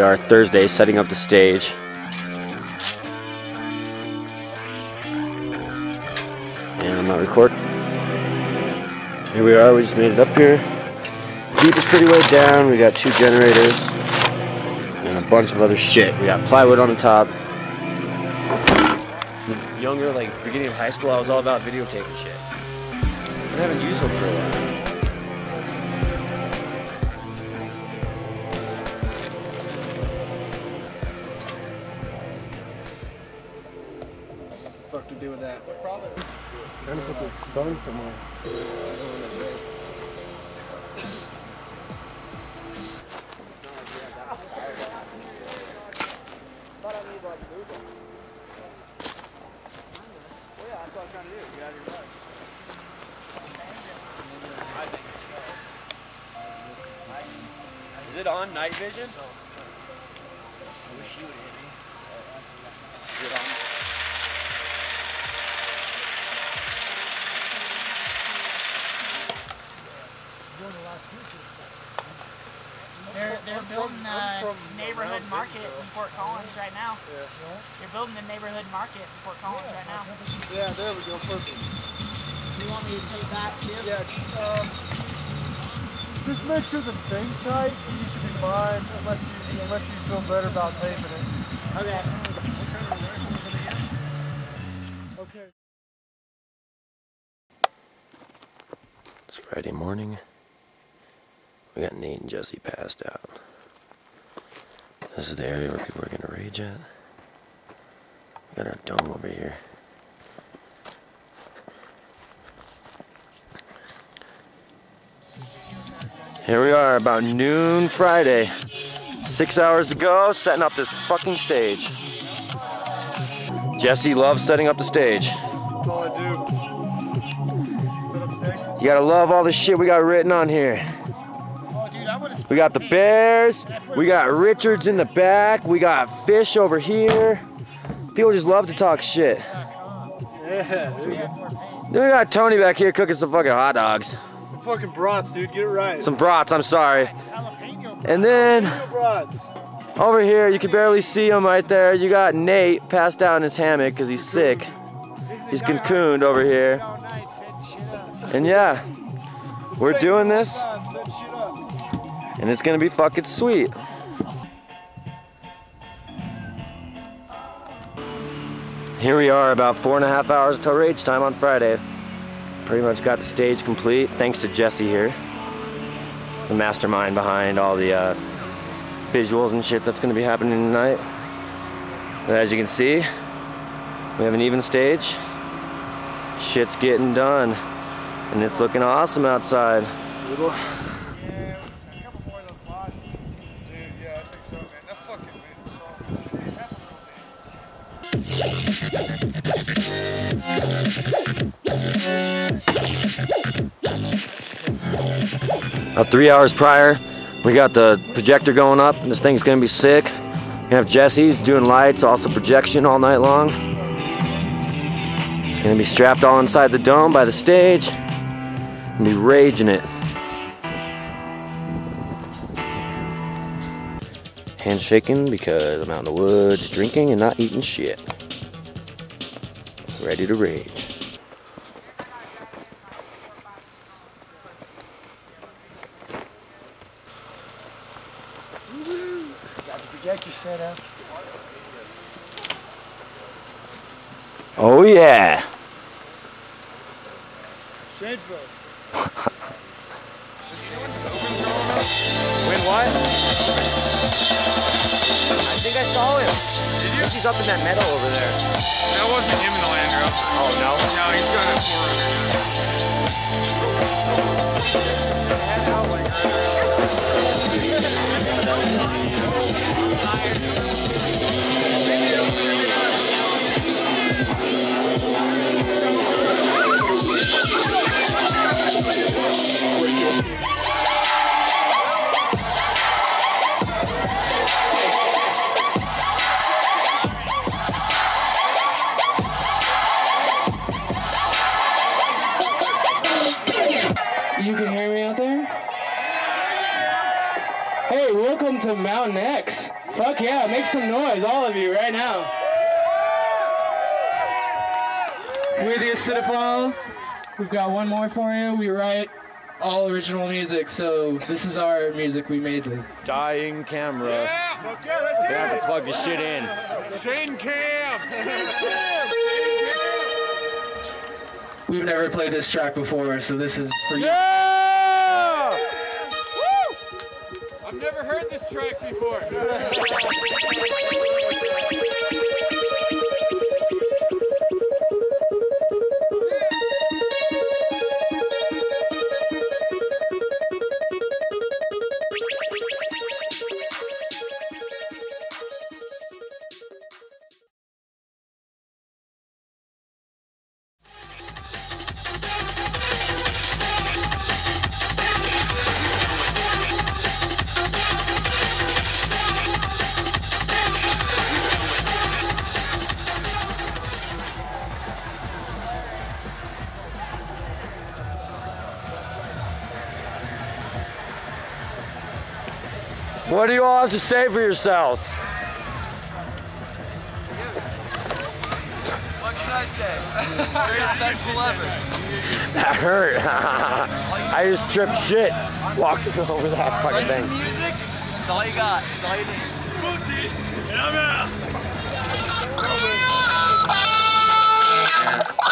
we are Thursday setting up the stage. And I'm not recording. Here we are, we just made it up here. Deep is pretty way down, we got 2 generators and a bunch of other shit. We got plywood on the top. Younger, like beginning of high school, I was all about videotaping shit. I haven't used them for a while. What the fuck to do with that? What problem? I'm trying to put this phone somewhere. That's what I'm trying to do. Get out of your way. Is it on night vision? I wish you would hit me. Is it on? They're building the neighborhood market in Fort Collins right now. They're building the neighborhood market in Fort Collins right now. Yeah, there we go. Perfect. You want me to take that too? Yeah. Just make sure the thing's tight, and you should be fine unless you feel better about taping it. Okay. Okay. It's Friday morning. We got Nate and Jesse passed out. This is the area where people are gonna rage at. We got our dome over here. Here we are, about noon Friday. 6 hours to go, setting up this fucking stage. Jesse loves setting up the stage. That's all I do. You gotta love all the shit we got written on here. We got the bears, we got Richards in the back, we got fish over here. People just love to talk shit. Then we got Tony back here cooking some fucking hot dogs. Some fucking brats, dude, get it right. Some brats, I'm sorry. And then, over here, you can barely see him right there. You got Nate passed out in his hammock because he's sick. He's cocooned over here. And yeah, we're doing this. And it's gonna be fucking sweet. Here we are, about 4.5 hours till rage time on Friday. Pretty much got the stage complete, thanks to Jesse here, the mastermind behind all the visuals and shit that's going to be happening tonight. But as you can see, we have an even stage. Shit's getting done, and it's looking awesome outside. About 3 hours prior, we got the projector going up, and this thing's gonna be sick. We have Jesse doing lights, also projection all night long. It's gonna be strapped all inside the dome by the stage, and be raging it. Handshaking because I'm out in the woods drinking and not eating shit. Ready to rage. Projector set up. Oh yeah. Shanefest. Win what? I think I saw him. Did you? He's up in that meadow over there. That wasn't him in the Land Rover. Oh no. No, he's got a You can hear me out there? Hey, welcome to Mountain X. Fuck yeah, make some noise, all of you, right now. We're the Acidophiles. We've got one more for you. We write all original music, so this is our music. We made this. Dying camera. Yeah, fuck yeah, that's it. They have to plug this shit in. Shane Cam! We've never played this track before, so this is for you. Yeah! Woo! I've never heard this track before. What do you all have to say for yourselves? What can I say? Greatest festival ever. That hurt. I just tripped shit walking over that fucking thing. Music, it's all you got. It's all you need. And I'm out. I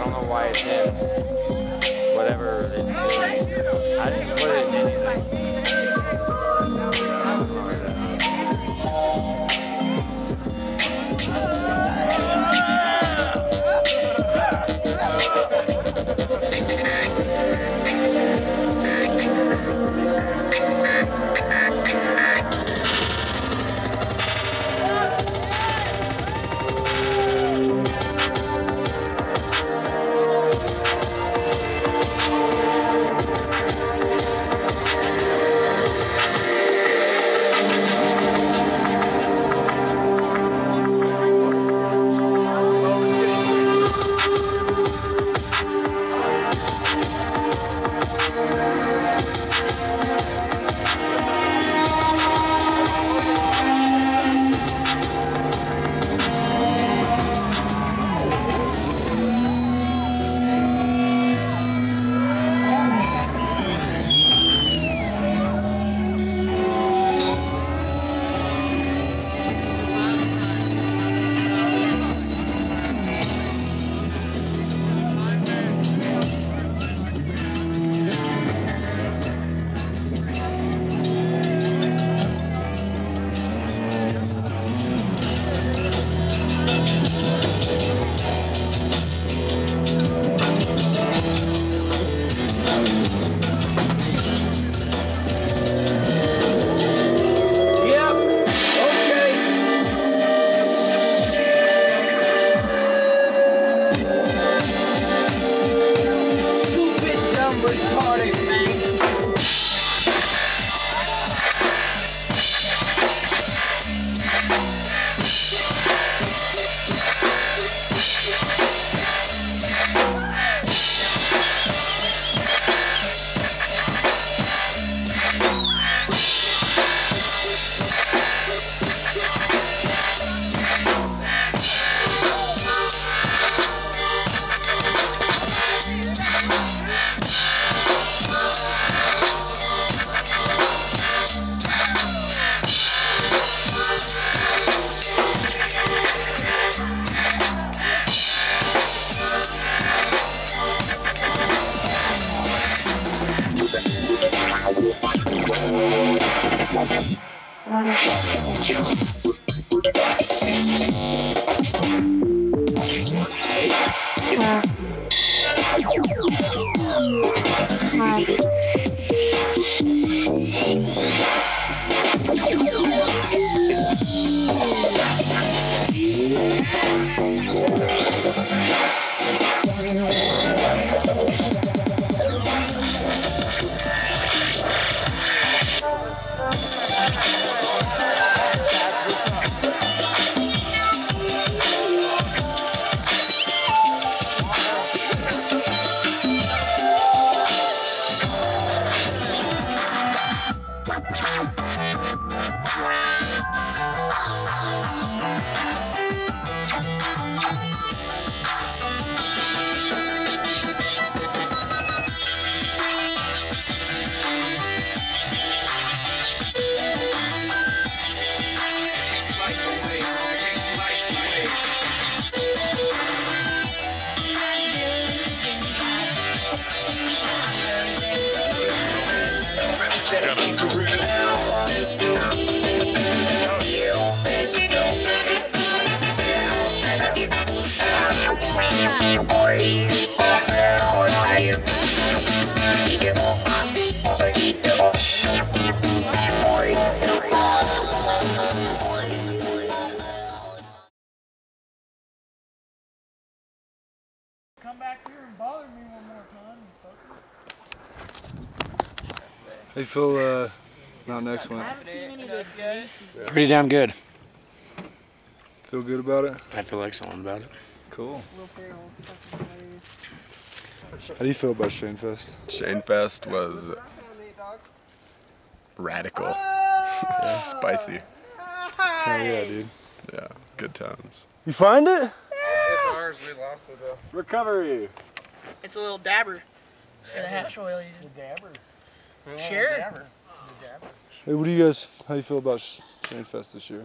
don't know why it's in whatever it is. I didn't put it in How you feel about next one? Pretty damn good. Feel good about it? I feel excellent about it. Cool. How do you feel about Shanefest? Shanefest was radical. Spicy. Hell yeah, dude. Yeah, good times. You find it? Yeah. It's ours. We lost it though. Recovery. It's a little dabber. And a hash oil. You did. Dabber. Sure. Hey, what do you guys, how do you feel about Shanefest this year?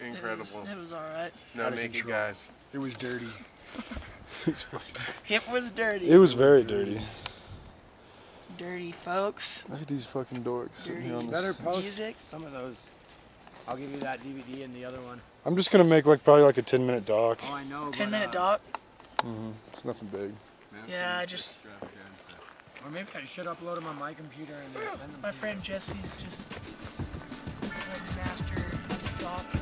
Incredible. It was alright. Not naked guys. It was dirty. It was dirty. It was very dirty. Dirty folks. Look at these fucking dorks sitting here on this. Better post music. Some of those. I'll give you that DVD and the other one. I'm just going to make probably a 10-minute doc. Oh, I know. 10-minute doc? Mm-hmm. It's nothing big. Yeah, I just... Or maybe I should upload them on my computer and then send them. My friend Jesse's just a master doc.